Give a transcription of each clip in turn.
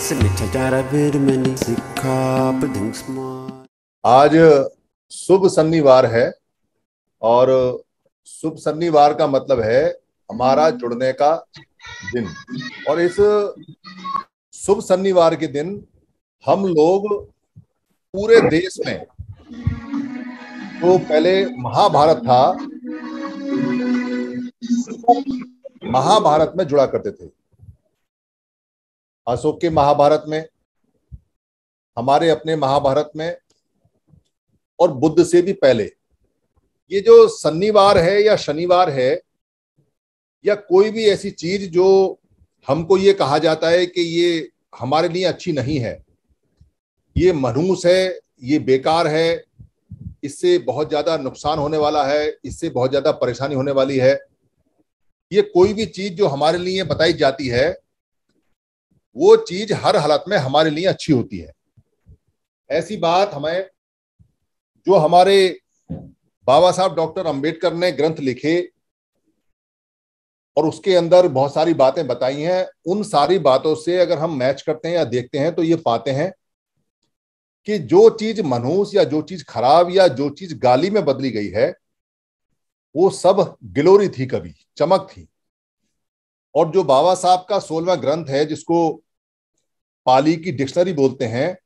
आज शुभ शनिवार है और शुभ शनिवार का मतलब है हमारा जुड़ने का दिन। और इस शुभ शनिवार के दिन हम लोग पूरे देश में जो पहले महाभारत था, महाभारत में जुड़ा करते थे। अशोक के महाभारत में, हमारे अपने महाभारत में और बुद्ध से भी पहले ये जो शनिवार है या शनिवार है या कोई भी ऐसी चीज जो हमको ये कहा जाता है कि ये हमारे लिए अच्छी नहीं है, ये मनहूस है, ये बेकार है, इससे बहुत ज़्यादा नुकसान होने वाला है, इससे बहुत ज़्यादा परेशानी होने वाली है, ये कोई भी चीज़ जो हमारे लिए बताई जाती है वो चीज़ हर हालत में हमारे लिए अच्छी होती है। ऐसी बात हमें जो हमारे बाबा साहब डॉक्टर अंबेडकर ने ग्रंथ लिखे और उसके अंदर बहुत सारी बातें बताई हैं, उन सारी बातों से अगर हम मैच करते हैं या देखते हैं तो ये पाते हैं कि जो चीज मनहूस या जो चीज खराब या जो चीज गाली में बदली गई है वो सब ग्लोरी थी, कभी चमक थी। और जो बाबा साहब का 16वां ग्रंथ है, जिसको पाली की डिक्शनरी बोलते हैं,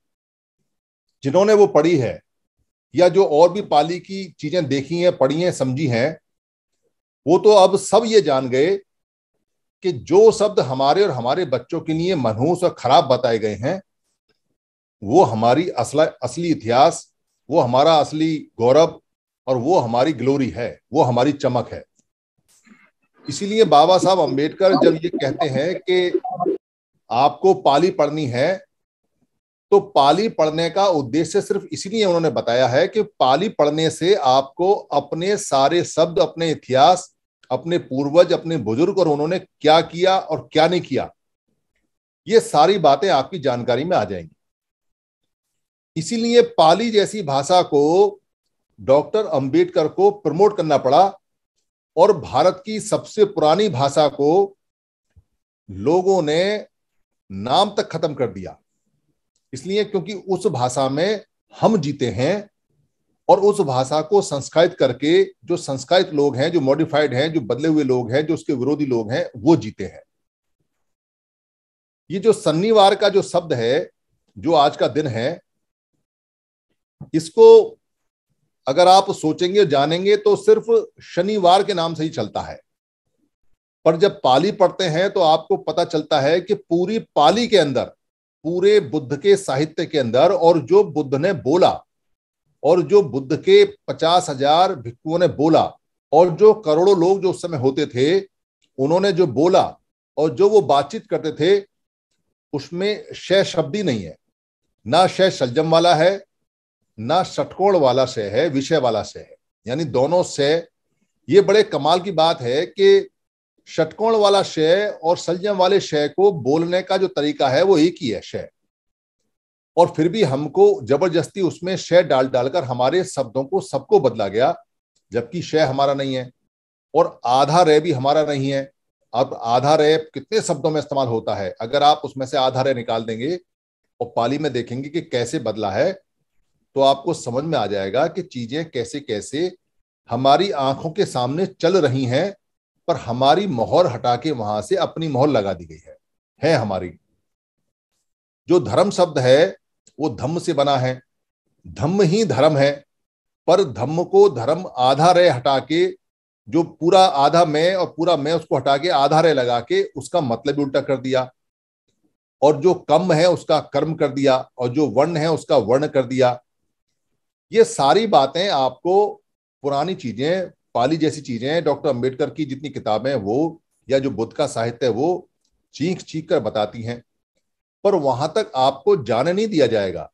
जिन्होंने वो पढ़ी है या जो और भी पाली की चीजें देखी हैं, पढ़ी हैं, समझी हैं, वो तो अब सब ये जान गए कि जो शब्द हमारे और हमारे बच्चों के लिए मनहूस और खराब बताए गए हैं वो हमारी असली इतिहास, वो हमारा असली गौरव और वो हमारी ग्लोरी है, वो हमारी चमक है। इसीलिए बाबा साहब अंबेडकर जब ये कहते हैं कि आपको पाली पढ़नी है, तो पाली पढ़ने का उद्देश्य सिर्फ इसीलिए उन्होंने बताया है कि पाली पढ़ने से आपको अपने सारे शब्द, अपने इतिहास, अपने पूर्वज, अपने बुजुर्ग और उन्होंने क्या किया और क्या नहीं किया, ये सारी बातें आपकी जानकारी में आ जाएंगी। इसीलिए पाली जैसी भाषा को डॉक्टर अंबेडकर को प्रमोट करना पड़ा और भारत की सबसे पुरानी भाषा को लोगों ने नाम तक खत्म कर दिया, इसलिए क्योंकि उस भाषा में हम जीते हैं और उस भाषा को संस्कारित करके जो संस्कारित लोग हैं, जो मॉडिफाइड हैं, जो बदले हुए लोग हैं, जो उसके विरोधी लोग हैं, वो जीते हैं। ये जो शनिवार का जो शब्द है, जो आज का दिन है, इसको अगर आप सोचेंगे जानेंगे तो सिर्फ शनिवार के नाम से ही चलता है, पर जब पाली पढ़ते हैं तो आपको पता चलता है कि पूरी पाली के अंदर, पूरे बुद्ध के साहित्य के अंदर और जो बुद्ध ने बोला और जो बुद्ध के 50,000 भिक्षुओं ने बोला और जो करोड़ों लोग जो उस समय होते थे उन्होंने जो बोला और जो वो बातचीत करते थे, उसमें शय शब्द ही नहीं है। ना शय शलजम वाला है, ना षटकोण वाला से है, विषय वाला से है, यानी दोनों से। ये बड़े कमाल की बात है कि षटकोण वाला शय और सलजम वाले शय को बोलने का जो तरीका है वो एक ही है, शय, और फिर भी हमको जबरदस्ती उसमें शय डालकर हमारे शब्दों को सबको बदला गया, जबकि शय हमारा नहीं है और आधा रे भी हमारा नहीं है। अब आधा रे कितने शब्दों में इस्तेमाल होता है, अगर आप उसमें से आधा रे निकाल देंगे और पाली में देखेंगे कि कैसे बदला है तो आपको समझ में आ जाएगा कि चीजें कैसे कैसे हमारी आंखों के सामने चल रही हैं, पर हमारी मोहर हटा के वहां से अपनी मोहर लगा दी गई है हमारी। जो धर्म शब्द है वो धम्म से बना है, धम्म ही धर्म है, पर धम्म को धर्म आधा रे हटा के, जो पूरा आधा मैं और पूरा मैं उसको हटा के आधा रे लगा के उसका मतलब उल्टा कर दिया, और जो कम है उसका कर्म कर दिया और जो वर्ण है उसका वर्ण कर दिया। ये सारी बातें आपको पुरानी चीजें, पाली जैसी चीजें, डॉक्टर अंबेडकर की जितनी किताबें वो या जो बुद्ध का साहित्य वो चीख चीख कर बताती हैं, पर वहां तक आपको जाने नहीं दिया जाएगा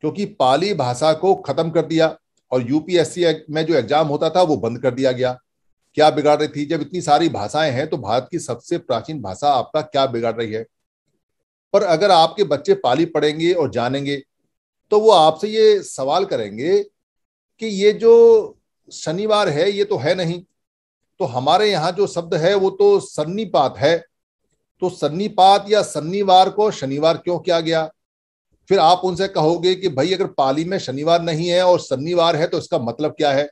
क्योंकि पाली भाषा को खत्म कर दिया और यूपीएससी में जो एग्जाम होता था वो बंद कर दिया गया। क्या बिगाड़ रही थी, जब इतनी सारी भाषाएं हैं तो भारत की सबसे प्राचीन भाषा आपका क्या बिगाड़ रही है? पर अगर आपके बच्चे पाली पढ़ेंगे और जानेंगे तो वो आपसे ये सवाल करेंगे कि ये जो शनिवार है ये तो है नहीं, तो हमारे यहाँ जो शब्द है वो तो सन्निपात है, तो सन्निपात या सन्निवार को शनिवार क्यों किया गया? फिर आप उनसे कहोगे कि भाई अगर पाली में शनिवार नहीं है और सन्निवार है तो इसका मतलब क्या है?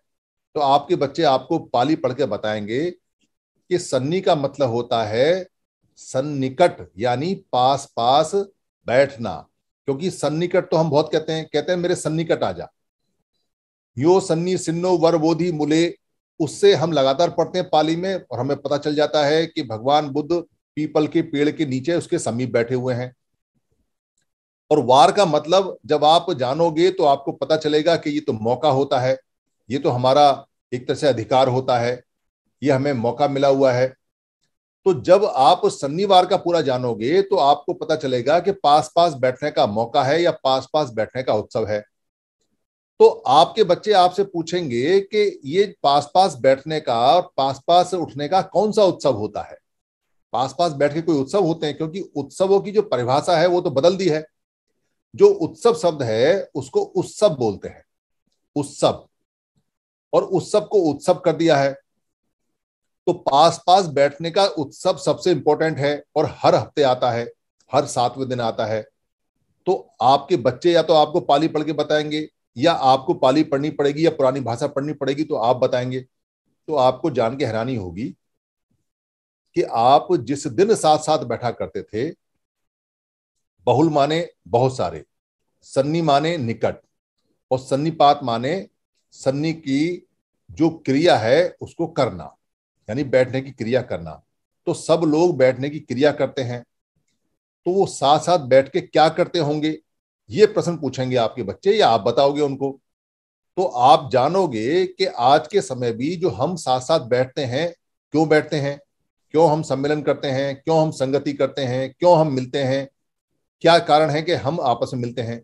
तो आपके बच्चे आपको पाली पढ़ के बताएंगे कि सन्नी का मतलब होता है सन्निकट, यानी पास पास बैठना। क्योंकि सन्निकट तो हम बहुत कहते हैं मेरे सन्निकट आ जा, यो सन्नी सिन्नो वरवोधी मुले, उससे हम लगातार पढ़ते हैं पाली में और हमें पता चल जाता है कि भगवान बुद्ध पीपल के पेड़ के नीचे उसके समीप बैठे हुए हैं। और वार का मतलब जब आप जानोगे तो आपको पता चलेगा कि ये तो मौका होता है, ये तो हमारा एक तरह से अधिकार होता है, ये हमें मौका मिला हुआ है। तो जब आप सन्निवार का पूरा जानोगे तो आपको पता चलेगा कि पास पास बैठने का मौका है या पास पास बैठने का उत्सव है। तो आपके बच्चे आपसे पूछेंगे कि ये पास पास बैठने का और पास पास उठने का कौन सा उत्सव होता है? पास पास बैठ के कोई उत्सव होते हैं? क्योंकि उत्सवों की जो परिभाषा है वो तो बदल दी है। जो उत्सव शब्द है उसको उत्सव बोलते हैं, उत्सव, और उत्सव को उत्सव कर दिया है। तो पास पास बैठने का उत्सव सबसे इंपॉर्टेंट है और हर हफ्ते आता है, हर 7वें दिन आता है। तो आपके बच्चे या तो आपको पाली पढ़ के बताएंगे या आपको पाली पढ़नी पड़ेगी या पुरानी भाषा पढ़नी पड़ेगी तो आप बताएंगे। तो आपको जान के हैरानी होगी कि आप जिस दिन साथ साथ बैठा करते थे, बहुल माने बहुत सारे, सन्नी माने निकट और सन्निपात माने सन्नी की जो क्रिया है उसको करना, यानी बैठने की क्रिया करना। तो सब लोग बैठने की क्रिया करते हैं, तो वो साथ साथ बैठ के क्या करते होंगे, ये प्रश्न पूछेंगे आपके बच्चे या आप बताओगे उनको। तो आप जानोगे कि आज के समय भी जो हम साथ साथ बैठते हैं, क्यों बैठते हैं, क्यों हम सम्मेलन करते हैं, क्यों हम संगति करते हैं, क्यों हम मिलते हैं, क्या कारण है कि हम आपस में मिलते हैं।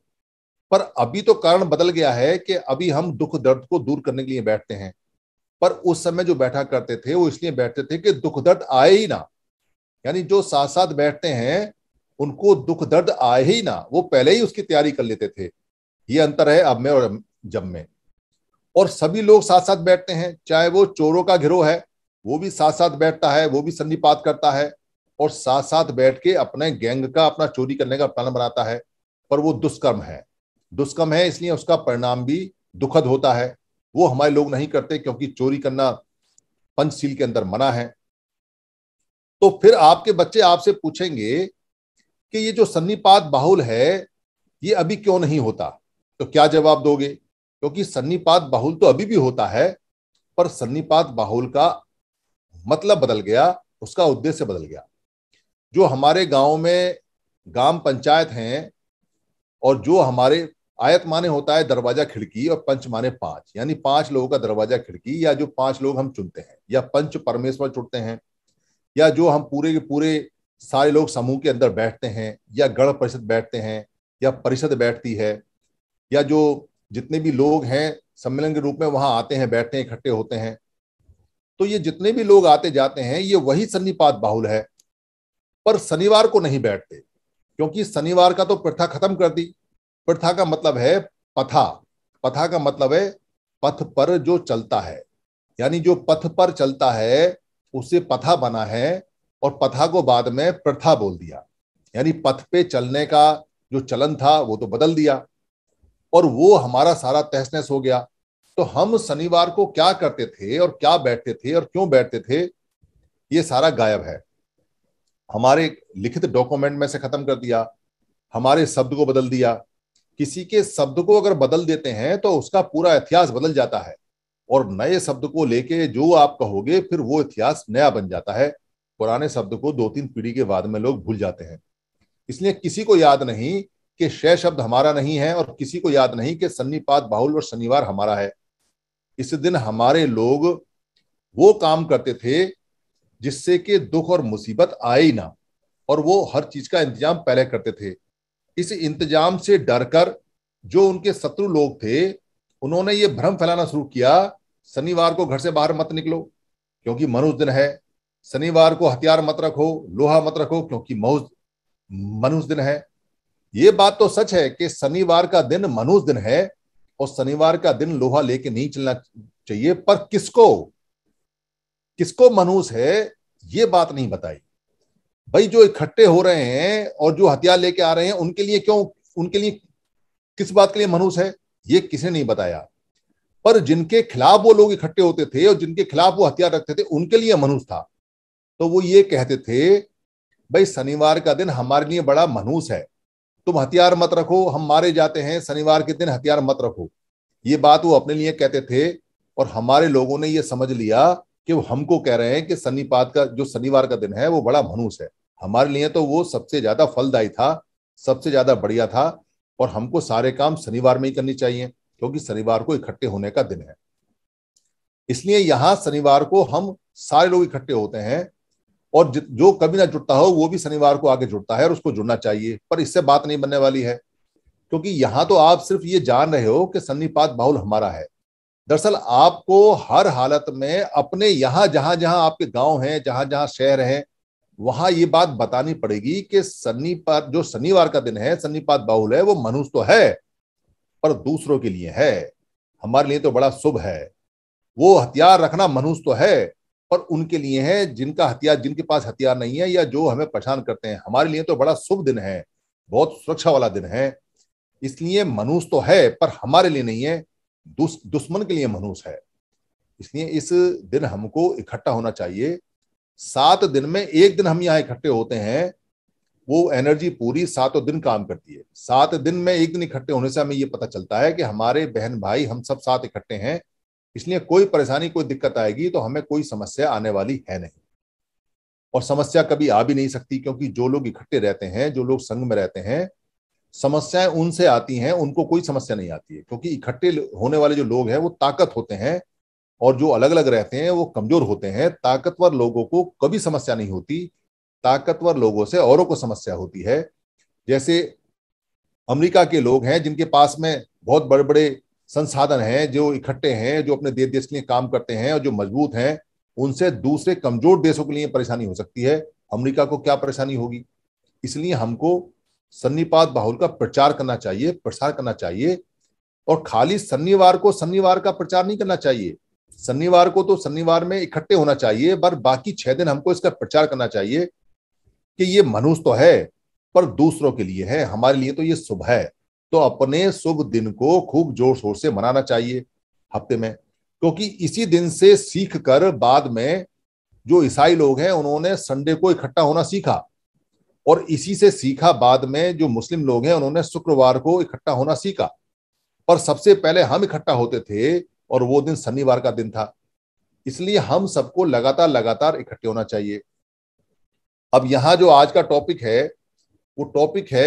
पर अभी तो कारण बदल गया है कि अभी हम दुख दर्द को दूर करने के लिए बैठते हैं, पर उस समय जो बैठा करते थे वो इसलिए बैठते थे कि दुख दर्द आए ही ना, यानी जो साथ साथ बैठते हैं उनको दुख दर्द आए ही ना, वो पहले ही उसकी तैयारी कर लेते थे। ये अंतर है अब में और जब में। और सभी लोग साथ साथ बैठते हैं, चाहे वो चोरों का गिरोह है वो भी साथ साथ बैठता है, वो भी सन्निपात करता है और साथ साथ बैठ के अपने गैंग का, अपना चोरी करने का प्लान बनाता है। पर वो दुष्कर्म है, इसलिए उसका परिणाम भी दुखद होता है। वो हमारे लोग नहीं करते क्योंकि चोरी करना पंचशील के अंदर मना है। तो फिर आपके बच्चे आपसे पूछेंगे कि ये जो सन्निपात बाहुल है ये अभी क्यों नहीं होता? तो क्या जवाब दोगे? क्योंकि सन्निपात बाहुल तो अभी भी होता है, पर सन्निपात बाहुल का मतलब बदल गया, उसका उद्देश्य बदल गया। जो हमारे गांव में ग्राम पंचायत हैं और जो हमारे आयत माने होता है दरवाजा खिड़की और पंच माने 5, यानी 5 लोगों का दरवाजा खिड़की, या जो 5 लोग हम चुनते हैं या पंच परमेश्वर चुनते हैं, या जो हम पूरे के पूरे सारे लोग समूह के अंदर बैठते हैं, या गण परिषद बैठते हैं या परिषद बैठती है, या जो जितने भी लोग हैं सम्मेलन के रूप में वहां आते हैं, बैठते हैं, इकट्ठे होते हैं। तो ये जितने भी लोग आते जाते हैं ये वही सन्निपात बाहुल है। पर शनिवार को नहीं बैठते क्योंकि शनिवार का तो प्रथा खत्म कर दी। प्रथा का मतलब है पथा, पथा का मतलब है पथ पर जो चलता है, यानी जो पथ पर चलता है उसे पथा बना है और पथा को बाद में प्रथा बोल दिया, यानी पथ पे चलने का जो चलन था वो तो बदल दिया और वो हमारा सारा तहस नहस हो गया। तो हम शनिवार को क्या करते थे और क्या बैठते थे और क्यों बैठते थे, ये सारा गायब है। हमारे लिखित डॉक्यूमेंट में से खत्म कर दिया, हमारे शब्द को बदल दिया। किसी के शब्द को अगर बदल देते हैं तो उसका पूरा इतिहास बदल जाता है और नए शब्द को लेके जो आप कहोगे फिर वो इतिहास नया बन जाता है। पुराने शब्द को 2-3 पीढ़ी के बाद में लोग भूल जाते हैं। इसलिए किसी को याद नहीं कि शय शब्द हमारा नहीं है और किसी को याद नहीं कि सन्निपात बाहुल और शनिवार हमारा है। इस दिन हमारे लोग वो काम करते थे जिससे कि दुख और मुसीबत आए ही ना, और वो हर चीज का इंतजाम पहले करते थे। इस इंतजाम से डरकर जो उनके शत्रु लोग थे उन्होंने ये भ्रम फैलाना शुरू किया, शनिवार को घर से बाहर मत निकलो क्योंकि मनुज दिन है, शनिवार को हथियार मत रखो, लोहा मत रखो क्योंकि मनुज दिन है। ये बात तो सच है कि शनिवार का दिन मनुज दिन है और शनिवार का दिन लोहा लेके नहीं चलना चाहिए, पर किसको किसको मनुष्य है ये बात नहीं बताई। भाई जो इकट्ठे हो रहे हैं और जो हथियार लेके आ रहे हैं उनके लिए क्यों, उनके लिए किस बात के लिए मनूस है ये किसी ने नहीं बताया, पर जिनके खिलाफ वो लोग इकट्ठे होते थे और जिनके खिलाफ वो हथियार रखते थे उनके लिए मनूस था। तो वो ये कहते थे भाई शनिवार का दिन हमारे लिए बड़ा मनूस है, तुम हथियार मत रखो, हम मारे जाते हैं, शनिवार के दिन हथियार मत रखो। ये बात वो अपने लिए कहते थे और हमारे लोगों ने ये समझ लिया कि वो हमको कह रहे हैं कि सन्निपात का जो शनिवार का दिन है वो बड़ा मनूस है। हमारे लिए तो वो सबसे ज्यादा फलदायी था, सबसे ज्यादा बढ़िया था और हमको सारे काम शनिवार में ही करनी चाहिए क्योंकि शनिवार को इकट्ठे होने का दिन है। इसलिए यहाँ शनिवार को हम सारे लोग इकट्ठे होते हैं और जो कभी ना जुटता हो वो भी शनिवार को आगे जुड़ता है और उसको जुड़ना चाहिए, पर इससे बात नहीं बनने वाली है क्योंकि यहाँ तो आप सिर्फ ये जान रहे हो कि सन्निपात बाहुल हमारा है। दरअसल आपको हर हालत में अपने यहाँ जहां जहां आपके गांव हैं, जहां जहां शहर हैं, वहां ये बात बतानी पड़ेगी कि सन्निपात जो शनिवार का दिन है, सन्निपात बाहुल है, वो मनुष्य तो है पर दूसरों के लिए है, हमारे लिए तो बड़ा शुभ है। वो हथियार रखना मनुष्य तो है पर उनके लिए है जिनका हथियार, जिनके पास हथियार नहीं है या जो हमें परेशान करते हैं, हमारे लिए तो बड़ा शुभ दिन है, बहुत सुरक्षा वाला दिन है। इसलिए मनुष्य तो है पर हमारे लिए नहीं है, दुश्मन के लिए मनुष्य है। इसलिए इस दिन हमको इकट्ठा होना चाहिए। 7 दिन में एक दिन हम यहाँ इकट्ठे होते हैं, वो एनर्जी पूरी 7 दिन काम करती है। 7 दिन में एक दिन इकट्ठे होने से हमें ये पता चलता है कि हमारे बहन भाई हम सब साथ इकट्ठे हैं, इसलिए कोई परेशानी कोई दिक्कत आएगी तो हमें कोई समस्या आने वाली है नहीं और समस्या कभी आ भी नहीं सकती क्योंकि जो लोग इकट्ठे रहते हैं, जो लोग संग में रहते हैं, समस्याएं उनसे आती हैं, उनको कोई समस्या नहीं आती है क्योंकि इकट्ठे होने वाले जो लोग हैं वो ताकत होते हैं और जो अलग अलग रहते हैं वो कमजोर होते हैं। ताकतवर लोगों को कभी समस्या नहीं होती, ताकतवर लोगों से औरों को समस्या होती है। जैसे अमेरिका के लोग हैं जिनके पास में बहुत बड़े बड़े संसाधन हैं, जो इकट्ठे हैं, जो अपने देश के लिए काम करते हैं और जो मजबूत हैं, उनसे दूसरे कमजोर देशों के लिए परेशानी हो सकती है, अमेरिका को क्या परेशानी होगी। इसलिए हमको सन्निपात बाहुल का प्रचार करना चाहिए, प्रसार करना चाहिए और खाली शनिवार को शनिवार का प्रचार नहीं करना चाहिए। शनिवार को तो शनिवार में इकट्ठे होना चाहिए पर बाकी 6 दिन हमको इसका प्रचार करना चाहिए कि ये मनुष्य तो है पर दूसरों के लिए है, हमारे लिए तो ये शुभ है। तो अपने शुभ दिन को खूब जोर शोर से मनाना चाहिए हफ्ते में, क्योंकि इसी दिन से सीख कर बाद में जो ईसाई लोग हैं उन्होंने संडे को इकट्ठा होना सीखा और इसी से सीखा बाद में जो मुस्लिम लोग हैं उन्होंने शुक्रवार को इकट्ठा होना सीखा, पर सबसे पहले हम इकट्ठा होते थे और वो दिन शनिवार का दिन था। इसलिए हम सबको लगातार इकट्ठे होना चाहिए। अब यहाँ जो आज का टॉपिक है वो टॉपिक है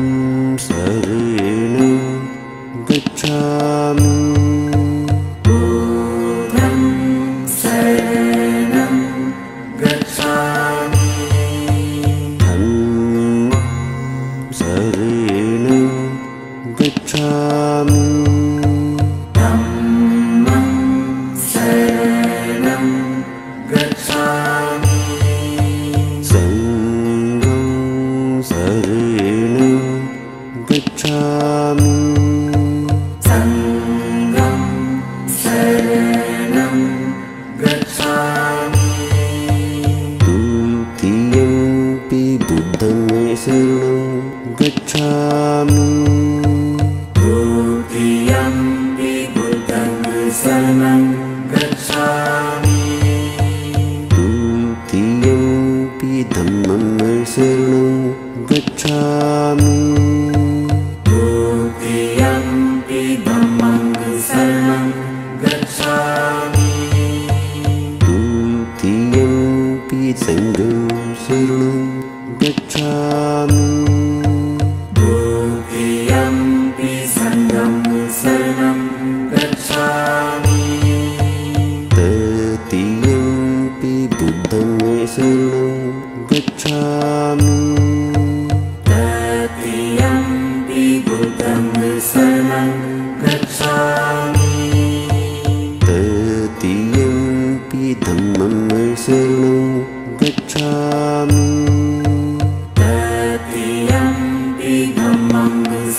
शरणं गच्छामि। ॐ शरणं गच्छामि। ॐ शरणं गच्छामि। ॐ शरणं गच्छामि। संगं शरणं गच्छामि। बुद्धं शरणं गच्छामि। तोऽपि बुद्धं शरणं गच्छामि। तोऽपि धम्मं शरणं गच्छामि। तोऽपि धम्मं शरणं गच्छामि। तोऽपि संघं शरणं गच्छामि। तोऽपि संघं शरणं गच्छामि। ततोऽपि बुद्धं शरणं गच्छामि। ततोऽपि बुद्धं शरणं गच्छामि। ततोऽपि धम्मं शरणं गच्छामि। धम्मं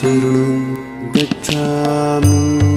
शरणं गच्छामि।